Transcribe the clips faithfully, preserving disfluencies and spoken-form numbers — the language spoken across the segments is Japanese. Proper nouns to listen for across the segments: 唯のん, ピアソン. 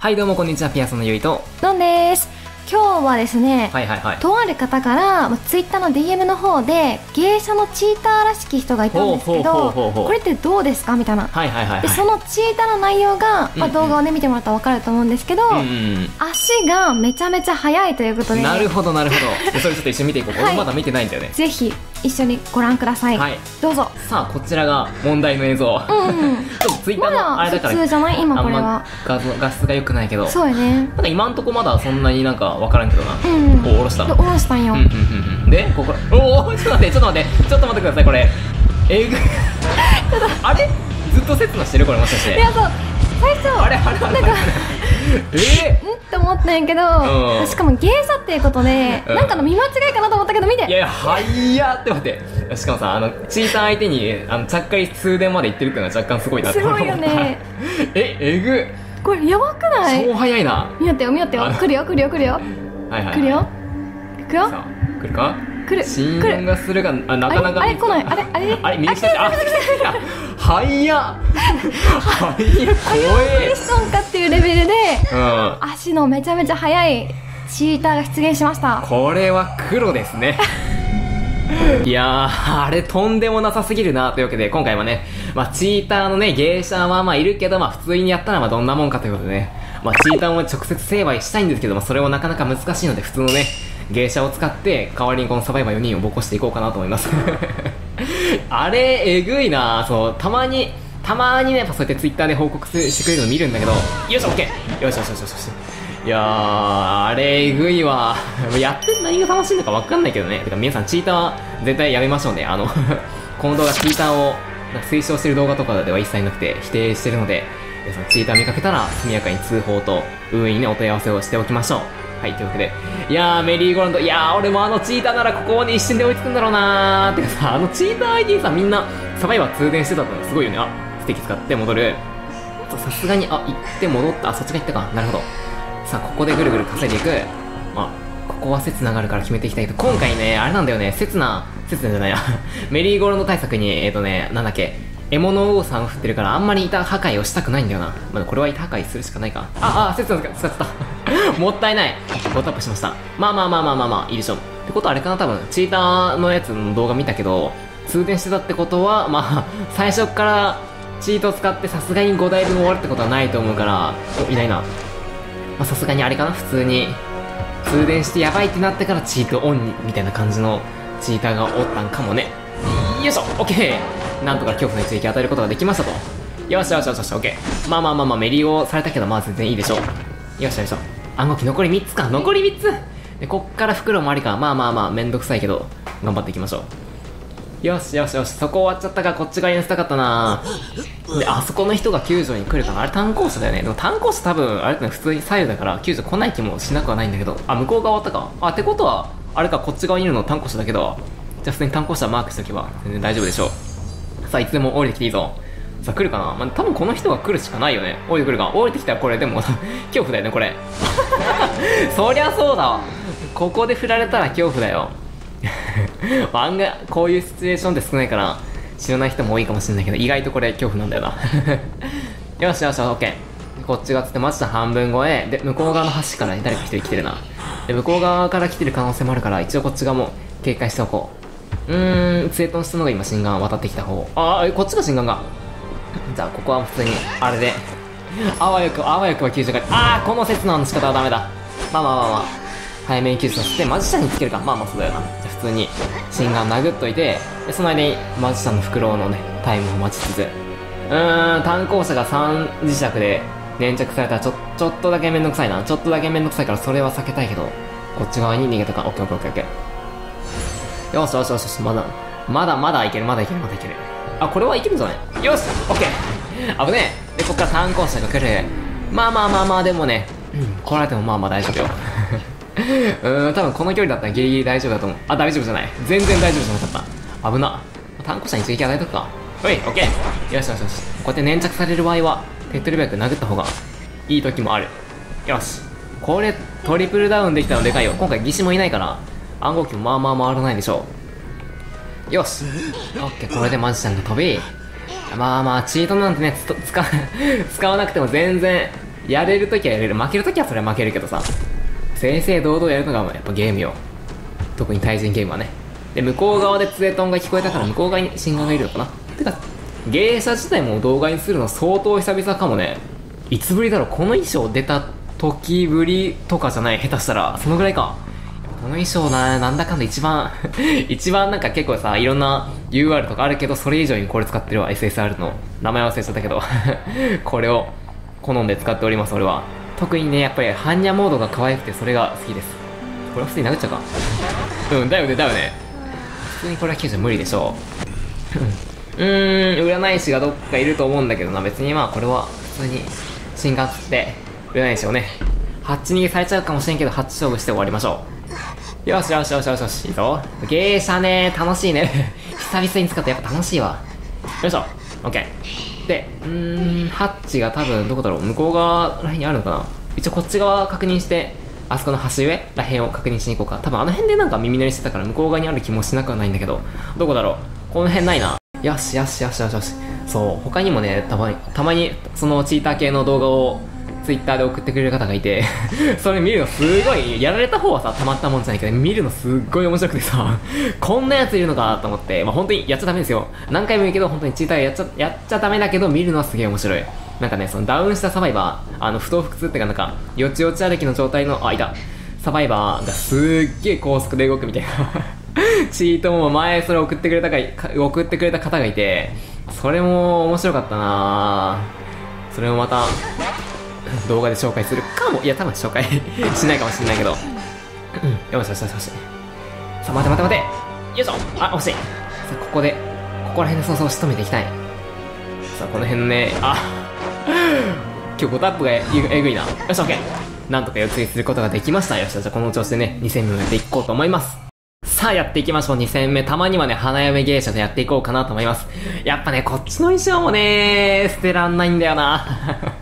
はいどうもこんにちは、ピアソンのゆいとのんです。今日はですね、はいはいはい、とある方からツイッターの ディーエム の方で芸者のチーターらしき人がいたんですけど、これってどうですかみたいな、はいはいはいはい、でそのチーターの内容が、まあ、動画をね、うんうん、見てもらったら分かると思うんですけど、うんうん、足がめちゃめちゃ速いということで、なるほどなるほど、それちょっと一緒に見ていこう、はい、俺まだ見てないんだよね。ぜひ一緒にご覧ください、はい、どうぞ。さあこちらが問題の映像、うん、ちょっとツイッターのあれだから、まだ普通じゃない今これは、ま画像画質が良くないけど、そうよね、なんか今んとこまだそんなになんか分からんけどな、うん、お下ろした下ろしたんよ、うんうんうん、でここおおちょっと待ってちょっと待ってちょっと待ってください、これえぐあれずっと切なしてるこれ、もしかして。いやそう最初あれあれあれなんかえー、んって思ったんやけど、しかも芸者っていうことで、うん、なんかの見間違いかなと思ったけど見て、いやいやはいやって待って、しかもさあのチーター相手にあのちゃっかり通電まで行ってるっていうのは若干すごいなって思った。すごいよねええぐこれやばくない？超早いな。見よってよ見よってよ、来るよ来るよ来るよ、はいはいはい、来るよ行くよ来るか来る信用がするがあなかなかあれ来ないあれあれあれ右下あはいやはいや怖えクエスチョンかっていうレベルで、うん、足のめちゃめちゃ速いチーターが出現しました。これは黒ですねいやーあれとんでもなさすぎるな。というわけで今回はね、まあ、チーターのね芸者はまあいるけど、まあ、普通にやったらまあどんなもんかということでね、まあ、チーターを直接成敗したいんですけども、それもなかなか難しいので普通のね芸者を使って代わりにこのサバイバーよにんをぼこしていこうかなと思いますあれえぐいな。そうたまにたまにねやっぱそうやってツイッターで報告してくれるの見るんだけど、よしオッケーよしよしよしよし、いやーあれえぐいわやって何が楽しいのか分かんないけどね。てか皆さんチーターは絶対やめましょうね。あのこの動画チーターをなんか推奨してる動画とかでは一切なくて否定してるので、皆さんチーター見かけたら速やかに通報と運営にねお問い合わせをしておきましょう。はい、というわけで、いやーメリーゴーランド、いやー俺もあのチーターならここに一瞬で追いつくんだろうなー。てかさあのチーター相手にさみんなサバイバー通電してたのすごいよね。あステーキ使って戻る、さすがにあ行って戻った、あそっちが行ったか、なるほど。さあここでぐるぐる稼いでいく、まあここは刹那があるから決めていきたいけど、今回ねあれなんだよね、刹那刹那じゃないなメリーゴーランド対策にえっ、ー、とねなんだっけ獲物王さんを振ってるからあんまり板破壊をしたくないんだよな。まあ、これは板破壊するしかないか。ああ刹那使ってたもったいない。ボタップしました。まあまあまあまあまあまあいいでしょう。ってことはあれかな、多分チーターのやつの動画見たけど通電してたってことは、まあ最初からチートを使ってさすがにごだいぶん終わるってことはないと思うから、おいないな。まあさすがにあれかな、普通に通電してやばいってなってからチートオンにみたいな感じのチーターがおったんかもね。よいしょオッケー、なんとか恐怖の一撃与えることができましたと。よしよしよしよしオッケー。まあまあまあまあメリーをされたけどまあ全然いいでしょう。よしよしよし暗号機残りみっつか、残りみっつでこっから袋もありか、まあまあまあめんどくさいけど頑張っていきましょう。よしよしよし、そこ終わっちゃったか、こっち側に寄せたかったな。であそこの人が救助に来るかな、あれ炭鉱者だよね。でも炭鉱者多分あれって普通に左右だから救助来ない気もしなくはないんだけど、あ向こう側終わったか、あってことはあれかこっち側にいるの炭鉱者だけど、じゃあ普通に炭鉱者マークしておけば全然大丈夫でしょう。さあいつでも降りてきていいぞ。さあ来るかな、まあ、多分この人が来るしかないよね。降りてくるか、降りてきたらこれでも恐怖だよねこれそりゃそうだわ、ここで振られたら恐怖だよ案外こういうシチュエーションって少ないから知らない人も多いかもしれないけど、意外とこれ恐怖なんだよなよしよし OK、 こっち側つってました半分超えで、向こう側の端から、ね、誰か一人来てるな。で向こう側から来てる可能性もあるから一応こっち側も警戒しておこう。うーんツエトンしたのが今心眼渡ってきた方、ああこっちが心眼が、じゃあここは普通にあれであわよくあわよくは救助が、ああこの刹那の仕方はダメだ。まあまあまあまあ早めに救助させてマジシャンにつけるか、まあまあそうだよな。じゃあ普通に心眼殴っといて、でその間にマジシャンの袋のねタイムを待ちつつ、うーん炭鉱者がさんじしゃくで粘着されたらちょちょっとだけめんどくさいな、ちょっとだけめんどくさいからそれは避けたいけど、こっち側に逃げたか。オッケーオッケーオッケー、よしよしよしよし、まだまだまだいけるまだいけるまだいける、あ、これはいけるんじゃない？よし！オッケー！危ねえ！で、こっから炭鉱者が来る。まあまあまあまあ、でもね、来られてもまあまあ大丈夫よ。うーん、多分この距離だったらギリギリ大丈夫だと思う。あ、大丈夫じゃない。全然大丈夫じゃなかった。危な。炭鉱者に一撃与えとくか。ほい、オッケー！よしよしよし。こうやって粘着される場合は、手っ取り早く殴った方がいい時もある。よし。これ、トリプルダウンできたのでかいよ。今回、義手もいないから、暗号機もまあまあ回らないでしょう。よしオッケー、これでマジシャンが飛び、まあまあチートなんてねつと 使, 使わなくても全然やれるときはやれる、負けるときはそれは負けるけどさ、正々堂々やるのがやっぱゲームよ。特に対人ゲームはね。で、向こう側でツエトンが聞こえたから向こう側に信号がいるのかな。てか芸者自体も動画にするの相当久々かもね。いつぶりだろう、この衣装出た時ぶりとかじゃない、下手したらそのぐらいか。この衣装な、なんだかんだ一番一番なんか結構さ、いろんな ユーアール とかあるけど、それ以上にこれ使ってるわ。 エスエスアール の名前忘れちゃったけどこれを好んで使っております。俺は特にね、やっぱりハンニャモードが可愛くてそれが好きです。これは普通に殴っちゃうか。うんだよねだよね普通にこれはきゅうじゅう無理でしょううーん、占い師がどっかいると思うんだけどな。別にまあこれは普通に新刊つって占い師をね、はち逃げされちゃうかもしれんけどはち勝負して終わりましょう。よしよしよしよしよし、いいぞ。芸者ね、楽しいね久々に使ってやっぱ楽しいわ。よいしょ、オッケー。で、うーん、ハッチが多分どこだろう、向こう側らへんにあるのかな。一応こっち側確認して、あそこの端上らへんを確認しに行こうか。多分あの辺でなんか耳鳴りしてたから向こう側にある気もしなくはないんだけど、どこだろう、この辺ないな。よしよしよしよしよし。そう、他にもね、たまにたまにそのチーター系の動画をツイッターで送ってくれる方がいてそれ見るのすごい、やられた方はさたまったもんじゃないけど、見るのすっごい面白くてさこんなやついるのかと思って。まあ本当にやっちゃダメですよ、何回も言うけど本当にチーターやっちゃやっちゃダメだけど、見るのはすげえ面白い。なんかね、そのダウンしたサバイバー、あの不当腹痛っていうか、なんかよちよち歩きの状態のあいたサバイバーがすっげえ高速で動くみたいなチートも前それ送ってくれたか送ってくれた方がいて、それも面白かったな。それもまた動画で紹介するかも。いや多分紹介しないかもしれないけどよしよしよしよし。さあ待て待て待て、よいしょ、あ惜しい。さあここでここら辺でそうそう仕留めていきたい。さあこの辺ね、あ今日ごタップがえぐいな。よし OK、 なんとか四つにすることができました。よしよし、この調子でねに戦目もやっていこうと思います。さあやっていきましょうに戦目。たまにはね花嫁芸者でやっていこうかなと思います。やっぱねこっちの衣装もね捨てらんないんだよな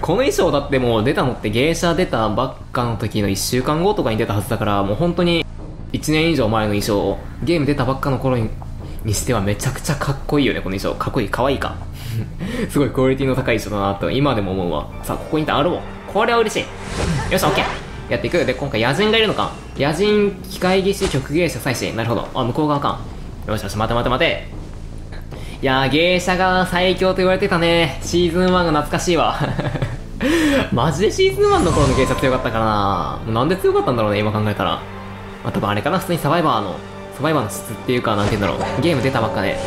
この衣装だってもう出たのって芸者出たばっかの時のいっしゅうかんごとかに出たはずだから、もう本当にいちねん以上前の衣装をゲーム出たばっかの頃ににしてはめちゃくちゃかっこいいよね。この衣装かっこいい、かわいいかすごいクオリティの高い衣装だなと今でも思うわ。さあここにいたアロー、これは嬉しい。よし OK やっていく。で今回野人がいるのか、野人機械技師曲芸者祭司、なるほど。あ向こう側か。よしよし待て待て待て。いやー芸者が最強と言われてたね。シーズンワンが懐かしいわマジでシーズンワンの頃の芸者強かったからな。なんで強かったんだろうね今考えたら。まあ、多分あれかな、普通にサバイバーのサバイバーの質っていうか、なんて言うんだろう、ゲーム出たばっかで、ね、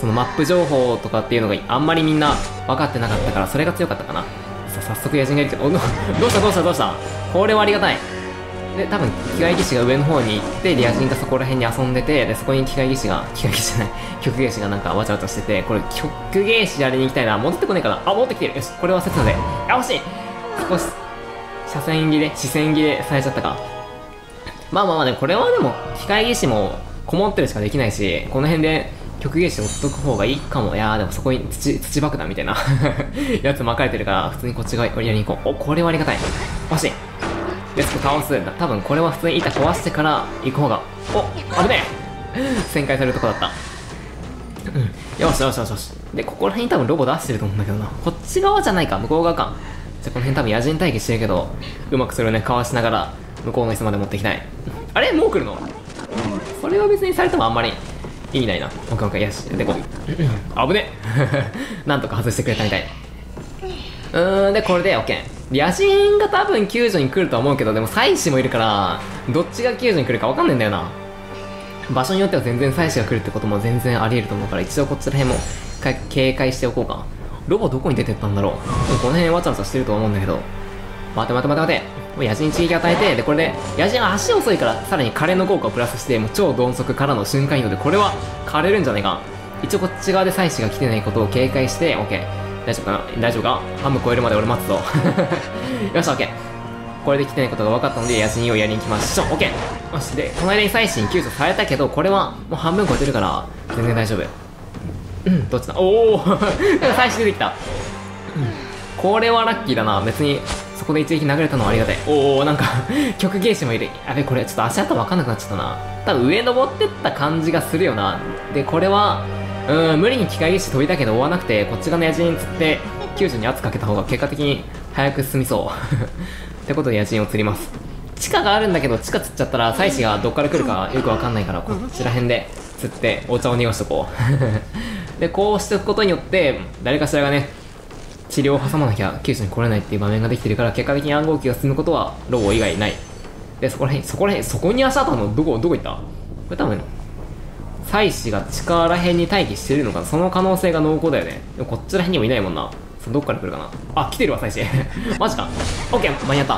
そのマップ情報とかっていうのがあんまりみんな分かってなかったから、それが強かったかな。さあ早速野人がいるけど、おどうしたどうしたどうした、これはありがたい。で多分機械技師が上の方に行って、で野人がそこら辺に遊んでて、でそこに機械技師が機械技師じゃない曲芸師がなんかわちゃわちゃしてて、これ曲芸師やりに行きたいな。戻ってこねえかな、あ戻ってきてる。よしこれは切なで、あ惜しい、少し車線切れ視線切れされちゃったか。まあまあまあね、これはでも機械技師もこもってるしかできないし、この辺で曲芸師追っとく方がいいかも。いやーでもそこに土土爆弾みたいなやつ巻かれてるから、普通にこっち側やりに行こう。おこれはありがたい、惜しい。でそこ倒すんだ。多分これは普通に板壊してから行く方が、お危ねえ旋回されるとこだったよしよしよしよし。でここら辺に多分ロボ出してると思うんだけどな、こっち側じゃないか向こう側か。じゃあこの辺多分野人待機してるけど、うまくそれをねかわしながら向こうの椅子まで持っていきたい。あれもう来るの、それは別にされてもあんまり意味ないな。オッケーオッケー、よしでこう危ねえなんとか外してくれたみたい。うーんでこれで OK。野人が多分救助に来るとは思うけど、でも祭司もいるからどっちが救助に来るか分かんないんだよな。場所によっては全然祭司が来るってことも全然ありえると思うから、一応こっちら辺も警戒しておこうか。ロボどこに出てったんだろう、この辺わちゃわちゃしてると思うんだけど。待て待て待て待て、もう野人に刺激与えて、でこれで野人は足遅いからさらに枯れの効果をプラスして、もう超鈍速からの瞬間移動でこれは枯れるんじゃないか。一応こっち側で祭司が来てないことを警戒して OK、大丈夫かな大丈夫か、ハム超えるまで俺待つぞよし OK、 これで来てないことが分かったので野人をやりに行きましょう。 OK よし。でこの間に祭司に救助されたけど、これはもう半分超えてるから全然大丈夫。うんどっちだ、おお祭司出てきた、うん、これはラッキーだな。別にそこで一撃殴れたのはありがたい。おおなんか曲芸師もいる。やべこれちょっと足跡分かんなくなっちゃったな。多分上登ってった感じがするよな。でこれはうん無理に機械技師飛びだけど追わなくて、こっち側の野人に釣って救助に圧かけた方が結果的に早く進みそうってことで家賃を釣ります。地下があるんだけど、地下釣っちゃったら妻子がどっから来るかよくわかんないから、こちら辺で釣ってお茶を濁しとこうでこうしておくことによって誰かしらがね、治療を挟まなきゃ救助に来れないっていう場面ができてるから、結果的に暗号機が進むことはロボ以外ない。でそこら辺そこら辺そこに足あったのどこどこ行った？これ多分妻子が地下ら辺に待機してるのかな。その可能性が濃厚だよね。でもこっちら辺にもいないもんな。どっから来るかな。あ、来てるわ妻子マジか。オッケー、間に合った。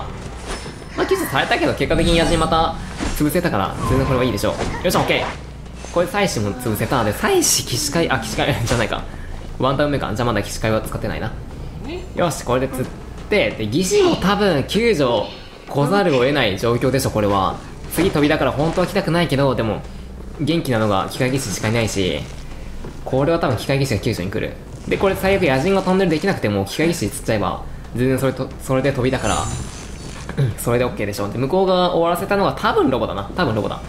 まあ救助されたけど結果的に野人また潰せたから全然これはいいでしょう。よっしゃオッケー。これ妻子も潰せた。で妻子騎士会、あ騎士会じゃないか、ワンタウン目か。じゃあまだ騎士会は使ってないな。よしこれで釣って、で義士も多分救助来ざるを得ない状況でしょ。これは次飛びだから本当は来たくないけど、でも元気なのが機械技師しかいないし、これは多分機械技師が救助に来る。でこれ最悪野人がトンネルできなくても機械技師に釣っちゃえば全然それとそれで飛びだからそれで OK でしょ。で向こうが終わらせたのが多分ロボだな。多分ロボだ。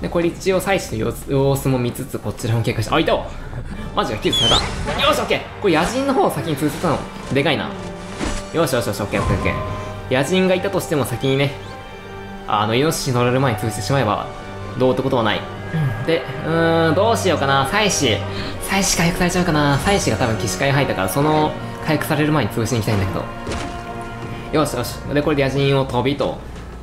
でこれ一応妻子の様子も見つつこちらも警戒して、あいたわマジか、救助された。よし OK。 これ野人の方を先に潰せたのでかいな。よしよしよし OK OK OK。 野人がいたとしても先にね、あのイノシシ乗れる前に潰してしまえばどうってことはない。で、うーん、どうしようかな。妻子妻子回復されちゃうかな。妻子が多分騎士会入ったから、その回復される前に潰しに行きたいんだけど、よしよし。でこれで野人を飛びと。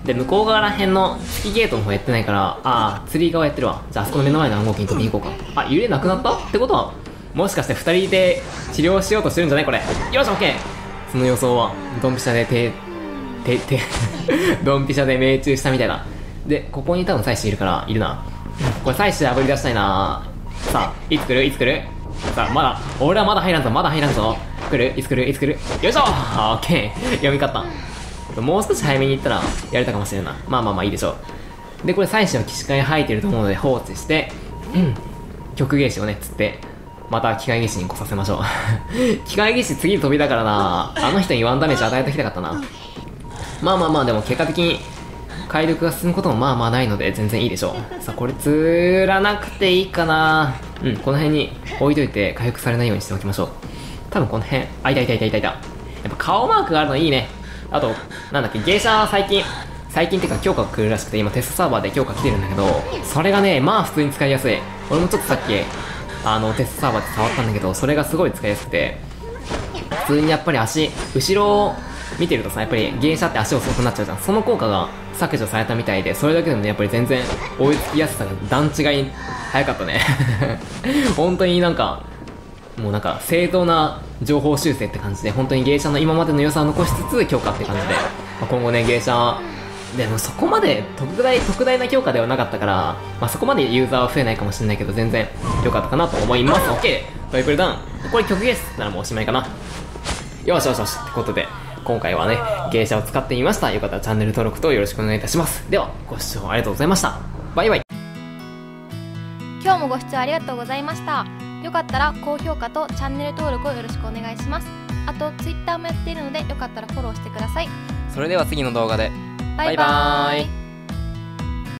で向こう側ら辺の月ゲートの方やってないから、ああ釣り側やってるわ。じゃああそこの目の前の暗号機に飛びに行こうか。あ、揺れなくなったってことはもしかしてふたりで治療しようとしてるんじゃないこれ。よし OK。 その予想はドンピシャでてててドンピシャで命中したみたいな。でここに多分妻子いるからいるな。これ妻子で炙り出したいな。さあいつ来るいつ来る。さあまだ俺はまだ入らんぞまだ入らんぞ。来るいつ来るいつ来る。よいしょ。あー OK。 読み勝った。もう少し早めに行ったらやれたかもしれないな。まあまあまあいいでしょう。でこれ妻子の騎士会入ってると思うので放置して、うん曲芸師をね釣ってまた機械技師に来させましょう機械技師次に飛びだからな。あの人にワンダメージ与えておきたかったな。まあまあまあでも結果的に回力が進むこともまあまあないので全然いいでしょう。さあこれ釣らなくていいかな。うんこの辺に置いといて回復されないようにしておきましょう。多分この辺、あいたいたいたいたいた。やっぱ顔マークがあるのいいね。あとなんだっけ、芸者は最近最近っていうか強化が来るらしくて、今テストサーバーで強化来てるんだけど、それがねまあ普通に使いやすい。俺もちょっとさっきあのテストサーバーで触ったんだけど、それがすごい使いやすくて、普通にやっぱり足後ろを見てるとさ、やっぱり芸者って足遅くなっちゃうじゃん。その効果が削除されたみたいで、それだけでもねやっぱり全然追いつきやすさが段違いに早かったね本当になんかもうなんか正当な情報修正って感じで、本当に芸者の今までの良さを残しつつ強化って感じで、まあ、今後ね芸者でもそこまで特大特大な強化ではなかったから、まあ、そこまでユーザーは増えないかもしれないけど全然良かったかなと思います。 OK トリプルダウン。これ曲芸術ならもうおしまいかな。よしよしよしってことで今回はね芸者を使ってみました。よかったらチャンネル登録とよろしくお願いいたします。ではご視聴ありがとうございました。バイバイ。今日もご視聴ありがとうございました。よかったら高評価とチャンネル登録をよろしくお願いします。あと ツイッター もやっているのでよかったらフォローしてください。それでは次の動画でバイバーイ。